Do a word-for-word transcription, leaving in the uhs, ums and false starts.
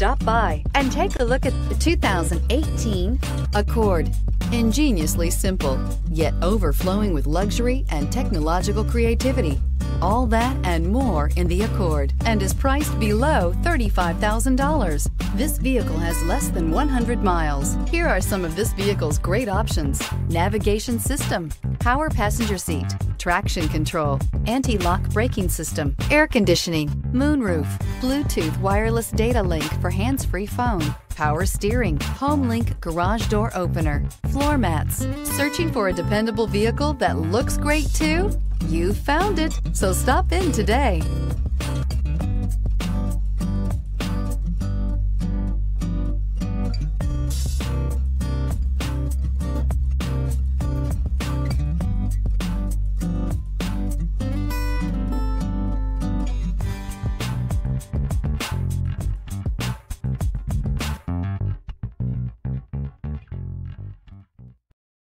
stop by and take a look at the two thousand eighteen Accord. Ingeniously simple, yet overflowing with luxury and technological creativity. All that and more in the Accord, and is priced below thirty-five thousand dollars. This vehicle has less than one hundred miles. Here are some of this vehicle's great options: navigation system, power passenger seat, traction control, anti-lock braking system, air conditioning, moonroof, Bluetooth wireless data link for hands-free phone, power steering, HomeLink garage door opener, floor mats. Searching for a dependable vehicle that looks great too? You found it, so stop in today.